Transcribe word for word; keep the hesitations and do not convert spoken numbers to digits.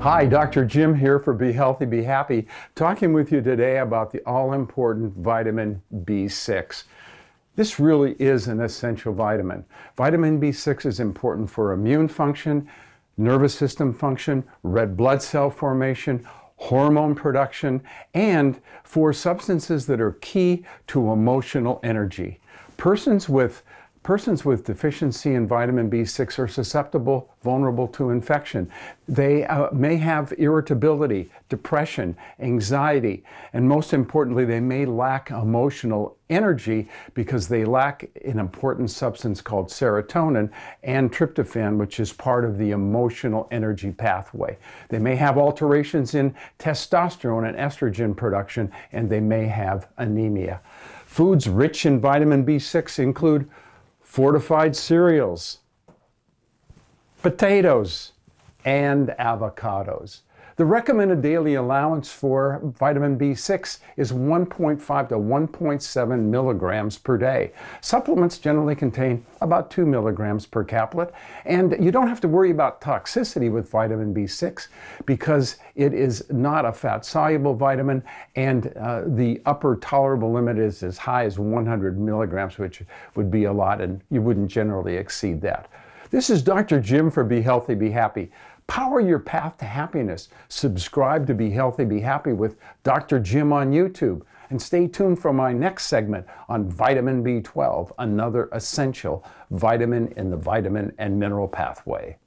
Hi, Doctor Jim here for Be Healthy, Be Happy, talking with you today about the all-important vitamin B six. This really is an essential vitamin. Vitamin B six is important for immune function, nervous system function, red blood cell formation, hormone production, and for substances that are key to emotional energy. Persons with Persons with deficiency in vitamin B six are susceptible, vulnerable to infection. They uh, may have irritability, depression, anxiety, and most importantly, they may lack emotional energy because they lack an important substance called serotonin and tryptophan, which is part of the emotional energy pathway. They may have alterations in testosterone and estrogen production, and they may have anemia. Foods rich in vitamin B six include fortified cereals, potatoes, and avocados. The recommended daily allowance for vitamin B six is one point five to one point seven milligrams per day. Supplements generally contain about two milligrams per caplet, and you don't have to worry about toxicity with vitamin B six because it is not a fat-soluble vitamin, and uh, the upper tolerable limit is as high as one hundred milligrams, which would be a lot, and you wouldn't generally exceed that. This is Doctor Jim for Be Healthy, Be Happy. Power your path to happiness. Subscribe to Be Healthy, Be Happy with Doctor Jim on YouTube. And stay tuned for my next segment on vitamin B twelve, another essential vitamin in the vitamin and mineral pathway.